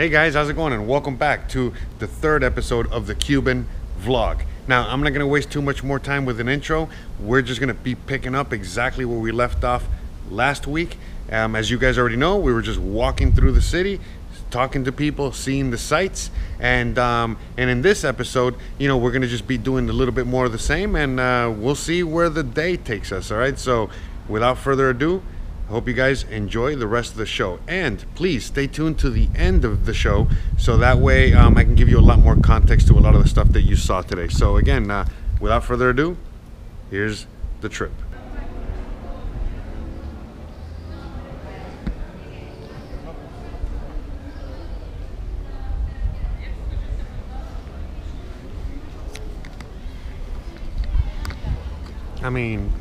Hey guys, how's it going? And welcome back to the third episode of the Cuban vlog. Now, I'm not going to waste too much more time with an intro. We're just going to be picking up exactly where we left off last week. As you guys already know, we were just walking through the city, talking to people, seeing the sights. And in this episode, you know, we're going to just be doing a little bit more of the same. And we'll see where the day takes us, all right? So without further ado, hope you guys enjoy the rest of the show, and please stay tuned to the end of the show so that way I can give you a lot more context to a lot of the stuff that you saw today. So again, without further ado, here's the trip. I mean,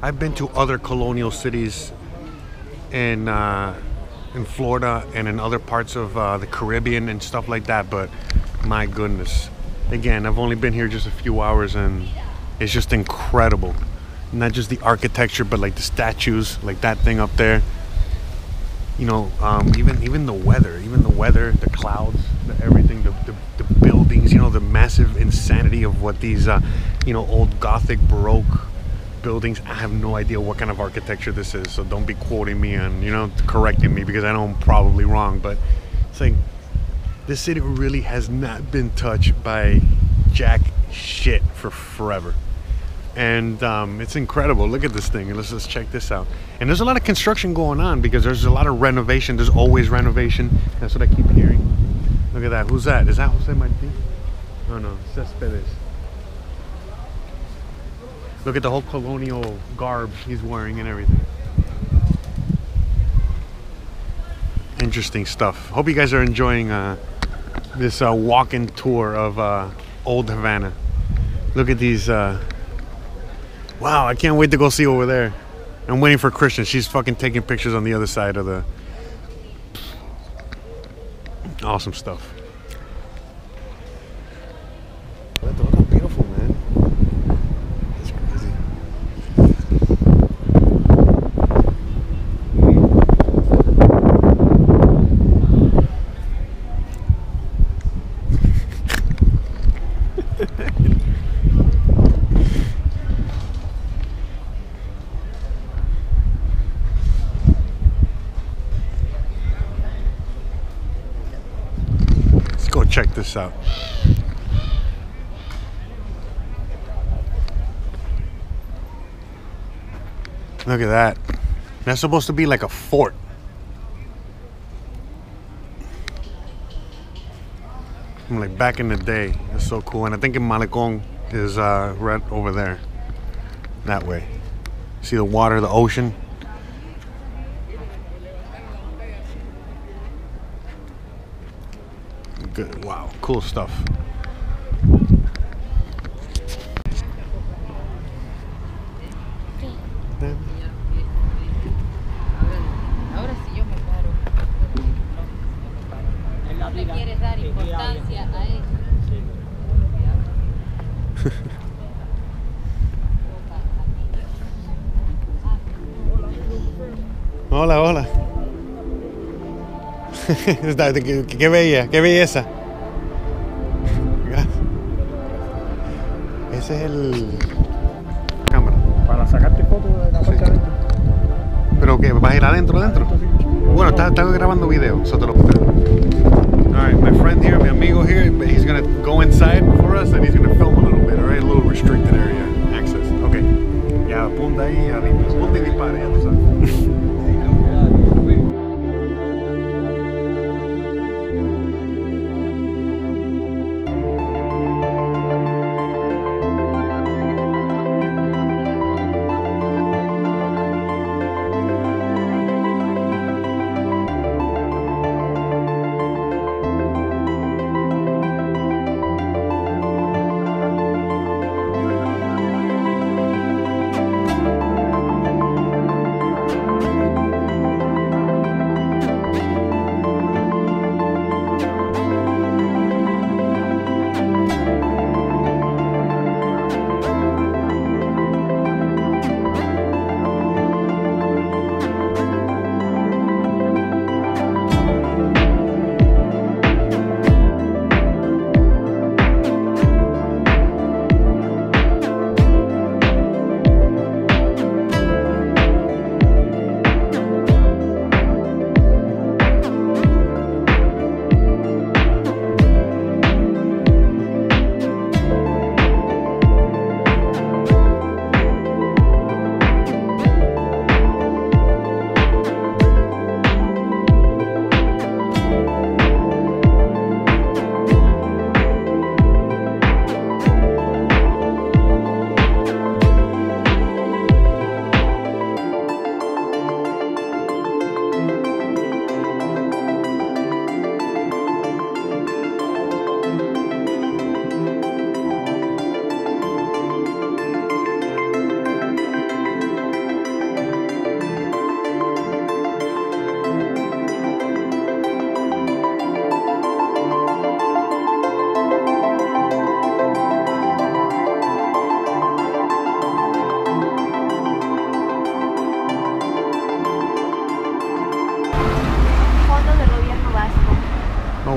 I've been to other colonial cities in Florida and in other parts of the Caribbean and stuff like that, but my goodness, again, I've only been here just a few hours and it's just incredible. Not just the architecture, but like the statues, like that thing up there, you know, even the weather, the clouds, everything, the buildings, you know, the massive insanity of what these you know, old Gothic Baroque buildings. I have no idea what kind of architecture this is, so don't be quoting me and, you know, correcting me, because I know I'm probably wrong. But it's like this city really has not been touched by jack shit for forever, and it's incredible. Look at this thing. Let's just check this out. And there's a lot of construction going on because there's a lot of renovation. There's always renovation. That's what I keep hearing. Look at that. Who's that? Is that Jose Marti? Oh no, Céspedes. Look at the whole colonial garb he's wearing and everything. Interesting stuff. Hope you guys are enjoying this walking tour of old Havana. Look at these. Wow, I can't wait to go see over there. I'm waiting for Christian. She's fucking taking pictures on the other side of the... Awesome stuff. Check this out. Look at that. That's supposed to be like a fort. I'm like back in the day. That's so cool. And I think El Malecón is right over there. That way. See the water, the ocean. Good. Wow, cool stuff. Hola, hola. Qué bella, qué belleza. Ese es el cámara. Para sacarte fotos de la parte adentro. Pero que vas a ir adentro. Bueno, está grabando video, so te lo puedo. All right, my friend here, mi amigo here, he's gonna go inside for us and he's gonna film a little bit, all right? A little restricted area access. Okay. Ya apunta ahí arriba, apunta y dispara, ya tú sabes.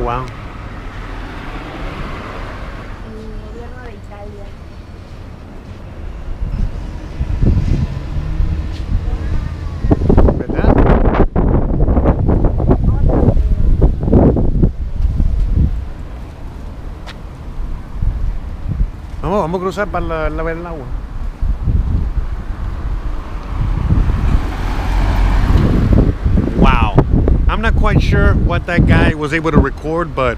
wow. El gobierno de Italia. Vamos a cruzar para ver el agua. Wow. I'm not quite sure what that guy was able to record, but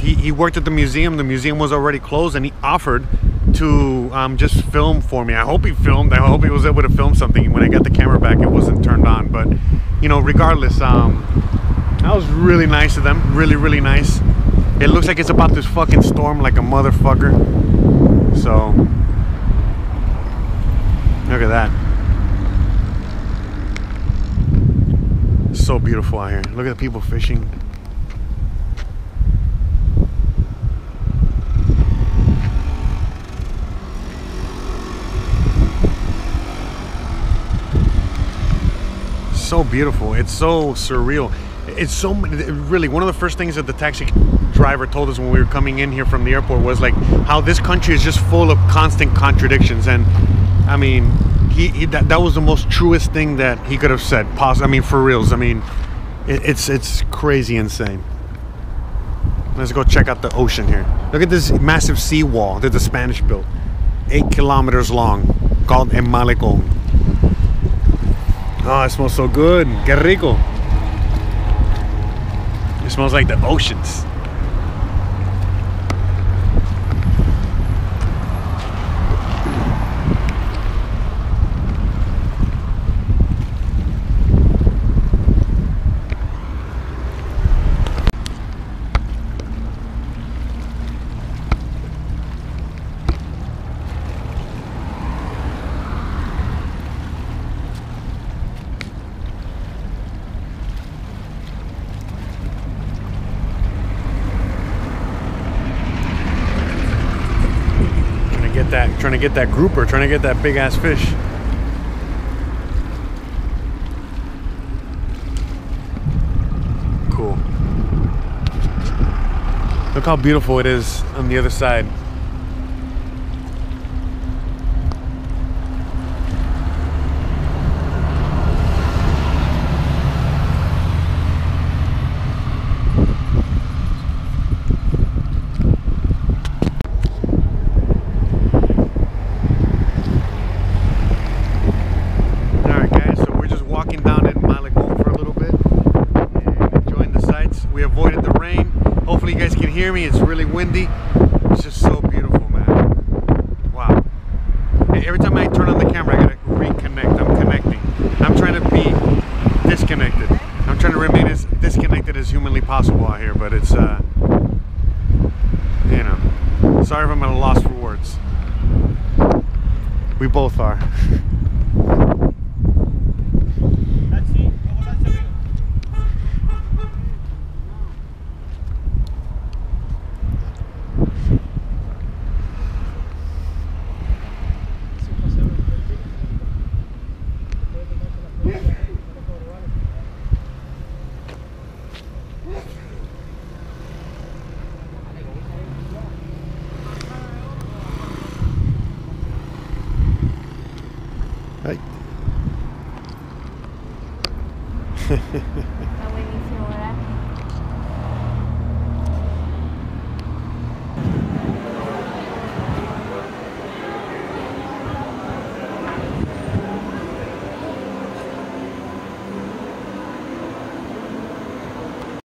he worked at the museum. The museum was already closed, and he offered to just film for me. I hope he filmed. I hope he was able to film something. When I got the camera back, it wasn't turned on. But, you know, regardless, that was really nice of them. Really, really nice. It looks like it's about to fucking storm like a motherfucker. So, look at that. So beautiful out here. Look at the people fishing. So beautiful. It's so surreal. It's so really one of the first things that the taxi driver told us when we were coming in here from the airport was like how this country is just full of constant contradictions. And I mean that was the most truest thing that he could have said. I mean, for reals. I mean, it's crazy insane. Let's go check out the ocean here. Look at this massive seawall that the Spanish built, 8 kilometers long, called El Malecón. Oh, it smells so good. Que rico. It smells like the oceans. Trying to get that grouper, trying to get that big ass fish. Cool. Look how beautiful it is on the other side. Me, it's really windy. It's just so beautiful, man. Wow. Hey, every time I turn on the camera, I gotta reconnect. I'm connecting. I'm trying to be disconnected. I'm trying to remain as disconnected as humanly possible out here, but it's you know, sorry if I'm at a loss for words. We both are.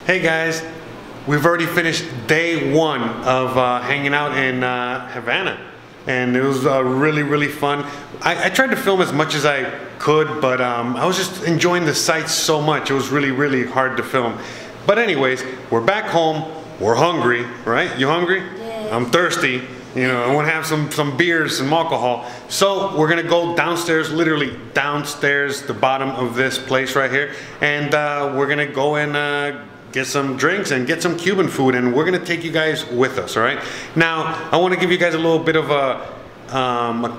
Hey guys, we've already finished day one of hanging out in Havana, and it was really, really fun. I tried to film as much as I could, but I was just enjoying the sights so much. It was really, really hard to film. But anyways, we're back home. We're hungry, right? You hungry? Yeah. I'm thirsty. You know, I want to have some beers, some alcohol. So we're going to go downstairs, literally downstairs, the bottom of this place right here, and we're going to go and get some drinks and get some Cuban food, and we're gonna take you guys with us, all right? Now, I wanna give you guys a little bit of a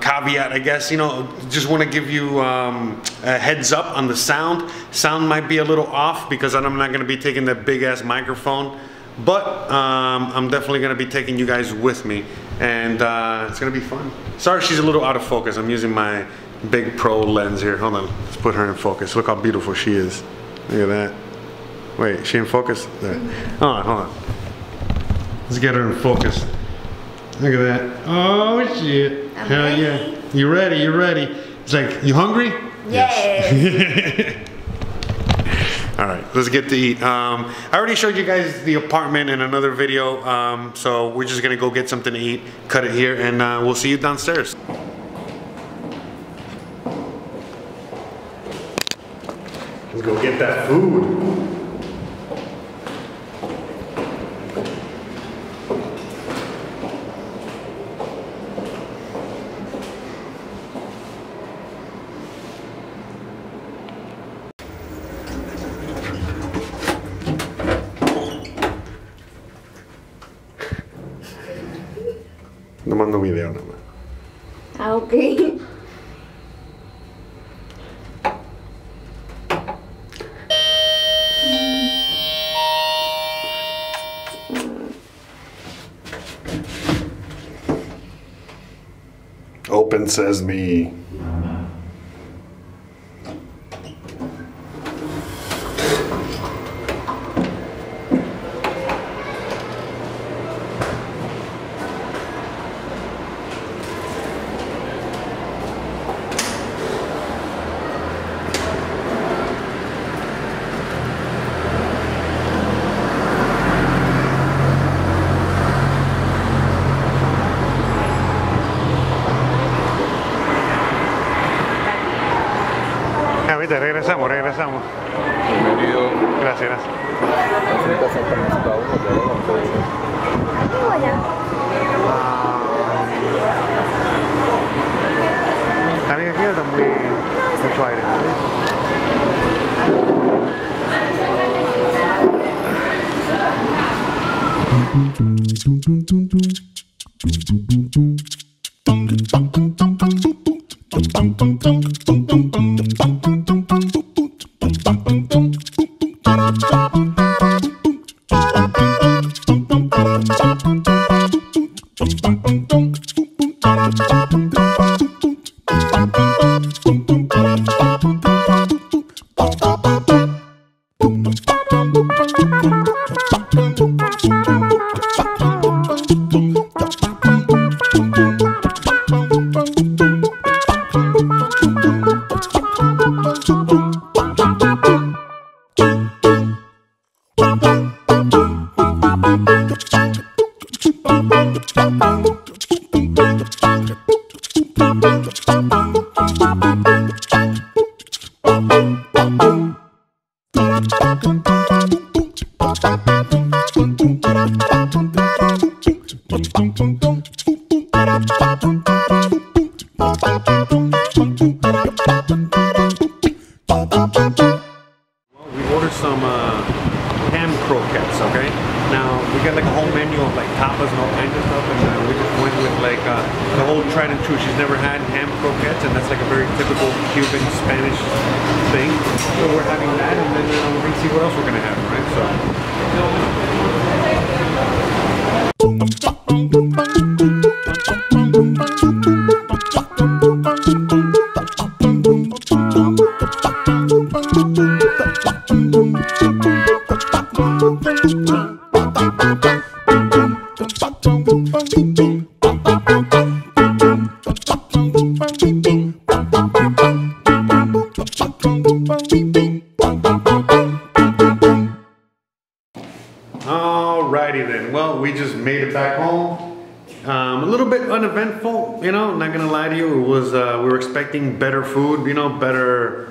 caveat, I guess, you know, just wanna give you a heads up on the sound. Sound might be a little off because I'm not gonna be taking that big ass microphone But I'm definitely gonna be taking you guys with me, and it's gonna be fun. Sorry, she's a little out of focus. I'm using my big pro lens here. Hold on, let's put her in focus. Look how beautiful she is. Look at that. Wait, she in focus? There. Hold on. Let's get her in focus. Look at that. Oh shit. I'm Hell ready. Yeah. You ready, you ready. It's like, you hungry? Yes. All right, let's get to eat. I already showed you guys the apartment in another video, so we're just gonna go get something to eat, cut it here, and we'll see you downstairs. Let's go get that food. Tomando video nomás. Ah, ok. Open sesame. Regresamos. Bienvenido. Gracias, gracias. ¿Están aquí o están muy mucho aire? Alrighty then, well, we just made it back home. A little bit uneventful, you know, not gonna lie to you. It was, we were expecting better food, you know, better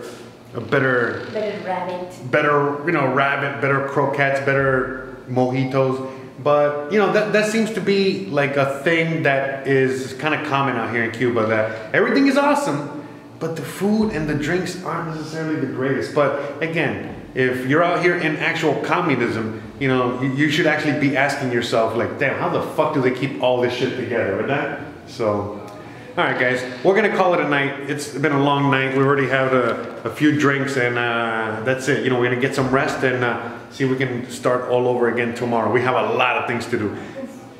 rabbit, better croquettes, better mojitos. But, you know, that seems to be like a thing that is kind of common out here in Cuba, that everything is awesome, but the food and the drinks aren't necessarily the greatest. But again, if you're out here in actual communism, you know, you should actually be asking yourself, like, damn, how the fuck do they keep all this shit together, right? So, all right, guys, we're gonna call it a night. It's been a long night. We already had a few drinks, and that's it. You know, we're gonna get some rest and See if we can start all over again tomorrow. We have a lot of things to do.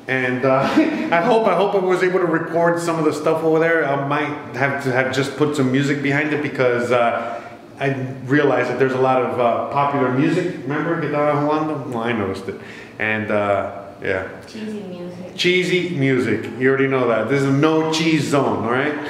And I hope I was able to record some of the stuff over there. I might have to have just put some music behind it because I realized that there's a lot of popular music. Remember, Guitarra Holanda? Well, I noticed it. And yeah. Cheesy music. Cheesy music. You already know that. This is no cheese zone, all right?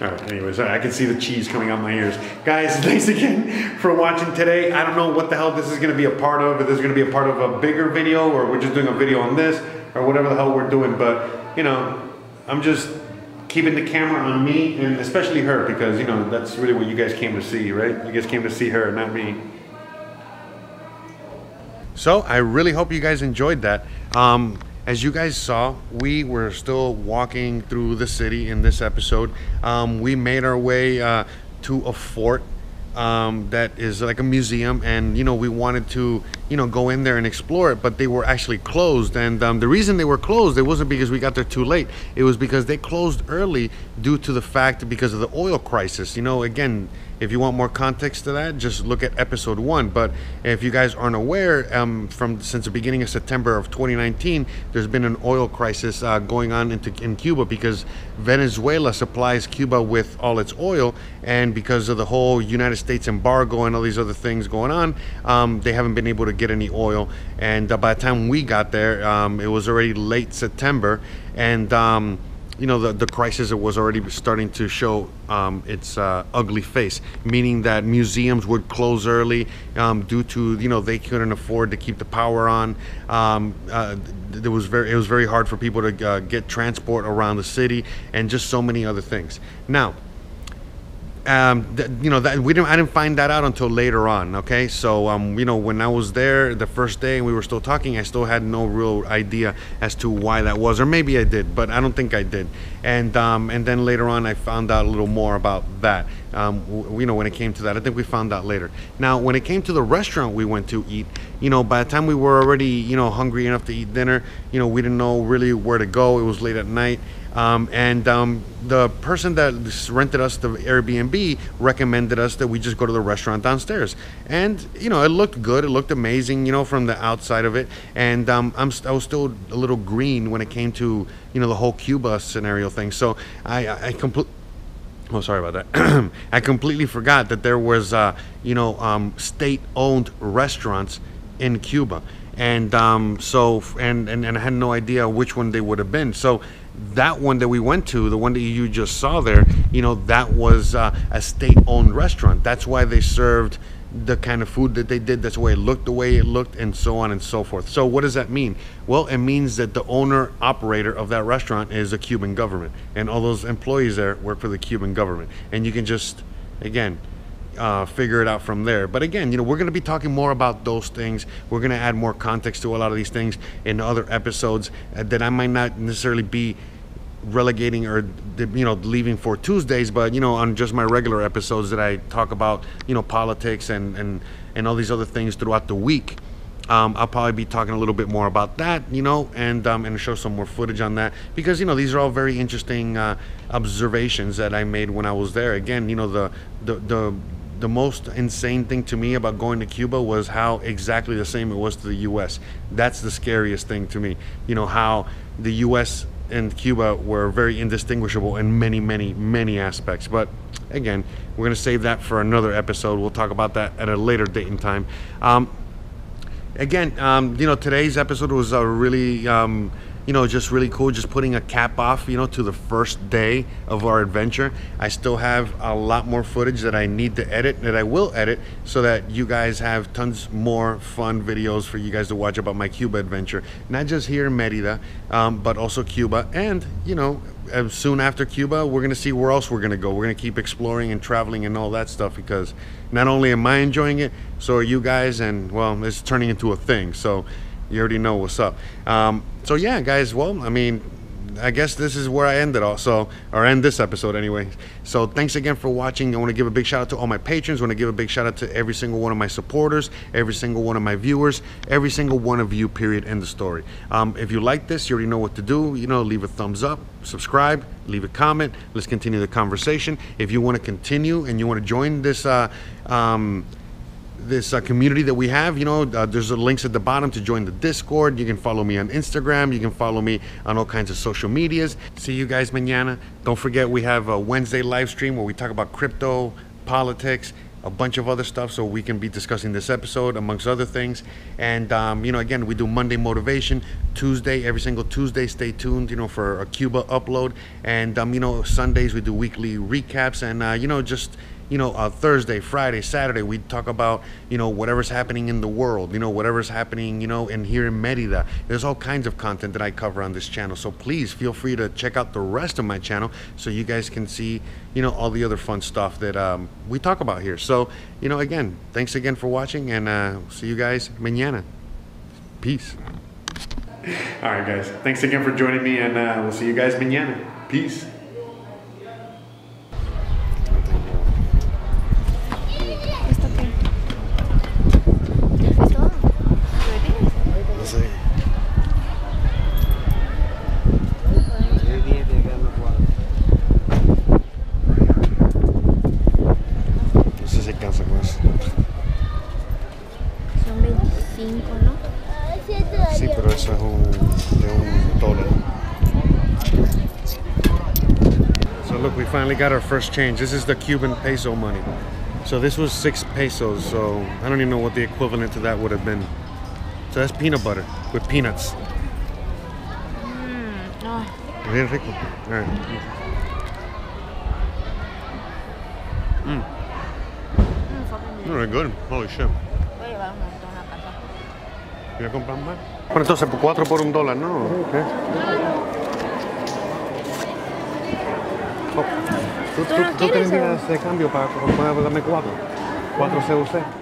All right, anyways, I can see the cheese coming out my ears. Guys, thanks again for watching today. I don't know what the hell this is gonna be a part of, if this is gonna be a part of a bigger video, or we're just doing a video on this, or whatever the hell we're doing, but, you know, I'm just keeping the camera on me, and especially her, because, you know, that's really what you guys came to see, right? You guys came to see her, not me. So, I really hope you guys enjoyed that. As you guys saw, we were still walking through the city in this episode. We made our way to a fort that is like a museum, and you know, we wanted to, you know, go in there and explore it, but they were actually closed. And the reason they were closed, it wasn't because we got there too late. It was because they closed early due to the fact because of the oil crisis. You know, again, if you want more context to that, just look at episode 1. But if you guys aren't aware, since the beginning of September of 2019, there's been an oil crisis going on in Cuba because Venezuela supplies Cuba with all its oil, and because of the whole United States embargo and all these other things going on, they haven't been able to get any oil. And by the time we got there, it was already late September, and you know, the crisis was already starting to show its ugly face, meaning that museums would close early due to, you know, they couldn't afford to keep the power on. It was very hard for people to get transport around the city, and just so many other things. Now, you know, that I didn't find that out until later on. Okay, so you know, when I was there the first day and we were still talking, I still had no real idea as to why that was, or maybe I did, but I don't think I did. And then later on, I found out a little more about that. You know, when it came to that, I think we found out later. Now, when it came to the restaurant we went to eat, you know, by the time we were already, you know, hungry enough to eat dinner, you know, we didn't know really where to go. It was late at night. The person that rented us the Airbnb recommended us that we just go to the restaurant downstairs, and you know, it looked good, it looked amazing, you know, from the outside of it. And I was still a little green when it came to, you know, the whole Cuba scenario thing, so I completely, oh, sorry about that. I completely forgot that there was you know, state-owned restaurants in Cuba, and so I had no idea which one they would have been. So that one that we went to, the one that you just saw there, you know, that was a state-owned restaurant. That's why they served the kind of food that they did. That's why it looked the way it looked, and so on and so forth. So what does that mean? Well, it means that the owner operator of that restaurant is the Cuban government, and all those employees there work for the Cuban government. And you can just, again, figure it out from there. But again, you know, we're going to be talking more about those things. We're going to add more context to a lot of these things in other episodes that I might not necessarily be relegating or, you know, leaving for Tuesdays, but you know, on just my regular episodes that I talk about, you know, politics and all these other things throughout the week. I'll probably be talking a little bit more about that, you know, and show some more footage on that, because you know, these are all very interesting observations that I made when I was there. Again, you know, the most insane thing to me about going to Cuba was how exactly the same it was to the U.S. That's the scariest thing to me. You know, how the U.S. and Cuba were very indistinguishable in many, many, many aspects. But again, we're going to save that for another episode. We'll talk about that at a later date and time. You know, today's episode was a really... you know, just really cool, just putting a cap off, you know, to the first day of our adventure. I still have a lot more footage that I need to edit, that I will edit, so that you guys have tons more fun videos for you guys to watch about my Cuba adventure. Not just here in Mérida, but also Cuba. And, you know, soon after Cuba, we're going to see where else we're going to go. We're going to keep exploring and traveling and all that stuff, because not only am I enjoying it, so are you guys, and, well, it's turning into a thing. So you already know what's up. So yeah, guys, well, I mean, I guess this is where I end it all, so, or end this episode anyway. So thanks again for watching. I want to give a big shout out to all my patrons. I want to give a big shout out to every single one of my supporters, every single one of my viewers, every single one of you, period, end of story. If you like this, you already know what to do. You know, leave a thumbs up, subscribe, leave a comment. Let's continue the conversation. If you want to continue and you want to join this this community that we have. You know, there's the links at the bottom to join the Discord. You can follow me on Instagram. You can follow me on all kinds of social medias. See you guys mañana. Don't forget, we have a Wednesday live stream where we talk about crypto, politics, a bunch of other stuff, so we can be discussing this episode amongst other things. And you know, again, we do Monday motivation, Tuesday, every single Tuesday. Stay tuned, you know, for a Cuba upload. And you know, Sundays we do weekly recaps. And you know, just, you know, Thursday, Friday, Saturday, we talk about, you know, whatever's happening in the world, you know, whatever's happening, you know, in here in Mérida. There's all kinds of content that I cover on this channel, so please feel free to check out the rest of my channel so you guys can see, you know, all the other fun stuff that we talk about here. So, you know, again, thanks again for watching, and see you guys mañana. Peace. All right, guys, thanks again for joining me, and we'll see you guys mañana. Peace. Finally got our first change. This is the Cuban peso money. So this was 6 pesos. So I don't even know what the equivalent to that would have been. So that's peanut butter with peanuts. Bien rico. All right. Very good. Holy shit. ¿Voy a comprar más? Bueno, entonces 4 por $1, ¿no? Okay. ¿Tú tienes de cambio para darme 4? 4 CUC.